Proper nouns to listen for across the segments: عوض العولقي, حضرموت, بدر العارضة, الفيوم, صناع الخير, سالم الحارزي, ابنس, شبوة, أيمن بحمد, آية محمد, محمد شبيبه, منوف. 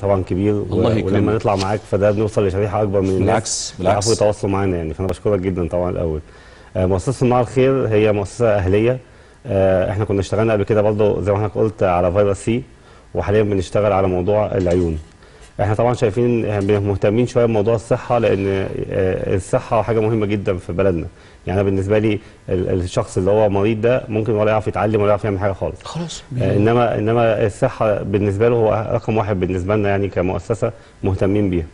طبعا كبير، ولما نطلع معاك فده بنوصل لشريحه اكبر من الناس. بالعكس يعرفوا يتواصلوا معانا يعني، فانا بشكرك جدا طبعا. الاول مؤسسه صناع الخير هي مؤسسه اهليه، احنا كنا اشتغلنا قبل كده برضه زي ما حضرتك قلت على فيروس سي، وحاليا بنشتغل على موضوع العيون. احنا طبعا شايفين مهتمين شويه بموضوع الصحه، لان الصحه حاجه مهمه جدا في بلدنا. يعني انا بالنسبه لي الشخص اللي هو مريض ده ممكن ولا يعرف يتعلم ولا يعرف يعمل حاجه خالص. خلاص. انما الصحه بالنسبه له هو رقم واحد بالنسبه لنا يعني كمؤسسه مهتمين بيها.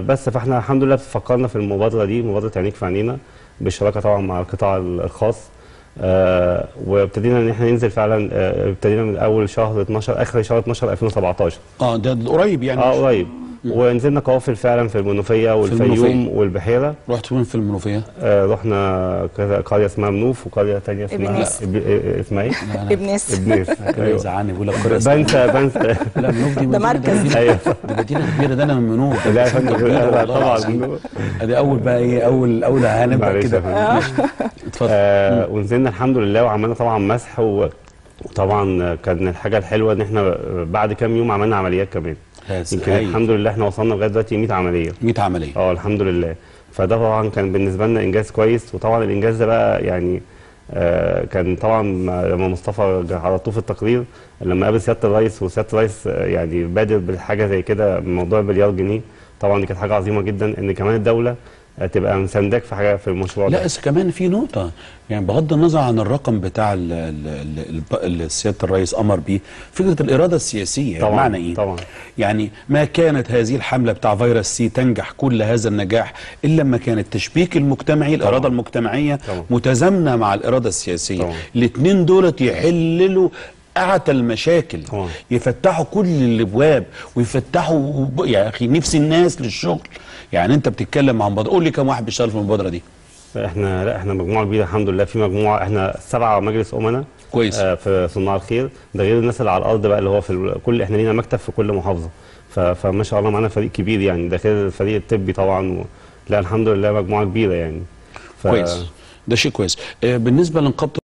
بس فاحنا الحمد لله فكرنا في المبادره دي، مبادره عينيك في عينينا، بالشراكه طبعا مع القطاع الخاص. وابتدينا ان احنا ننزل فعلا، ابتدينا من اول شهر 12، اخر شهر 12 2017. ده قريب يعني. قريب. ونزلنا قوافل فعلا في المنوفيه والفيوم والبحيره. رحت فين في المنوفيه؟ رحنا كذا قريه اسمها منوف، وقريه ثانيه اسمها اسمها ايه؟ ابنس. ابنس. زعلني بقول لك قريه بنسى. لا منوف دي مركز. ايوه دي مدينه كبيره، ده انا من منوف. لا يا طبعا ادي اول بقى ايه، اول هنبقى كده. اتفضل. ونزلنا الحمد لله وعملنا طبعا مسح، وطبعا كان الحاجه الحلوه ان احنا بعد كام يوم عملنا عمليات كمان. يمكن الحمد لله احنا وصلنا لغايه دلوقتي 100 عمليه. 100 عمليه. الحمد لله. فده طبعا كان بالنسبه لنا انجاز كويس، وطبعا الانجاز ده بقى يعني كان طبعا لما مصطفى على طول في التقرير، لما قابل سياده الرئيس، وسياده الرئيس يعني بادر بالحاجه زي كده، موضوع المليار جنيه. طبعا دي كانت حاجه عظيمه جدا، ان كمان الدوله تبقى مساندك في حاجه في المشروع ده. لا بس كمان في نقطه، يعني بغض النظر عن الرقم بتاع اللي سياده الرئيس امر بيه، فكره الاراده السياسيه. طبعا. معنى ايه؟ طبعا. يعني ما كانت هذه الحمله بتاع فيروس سي تنجح كل هذا النجاح الا لما كان التشبيك المجتمعي، الاراده طبعا. المجتمعيه طبعا. متزامنه مع الاراده السياسيه، الاثنين دولت يحللوا أعتى المشاكل، يفتحوا كل الابواب، ويفتحوا يا اخي نفس الناس للشغل. يعني انت بتتكلم عن مبادره، قول لي كم واحد بيشتغل في المبادره دي؟ احنا لا احنا مجموعه كبيره الحمد لله، في مجموعه احنا 7 مجلس امناء كويس في صناع الخير، ده غير الناس اللي على الارض بقى اللي هو في كل، احنا لينا مكتب في كل محافظه، فما شاء الله معانا فريق كبير يعني، ده غير الفريق الطبي طبعا لا الحمد لله مجموعه كبيره يعني. كويس، ده شيء كويس. بالنسبه لنقابه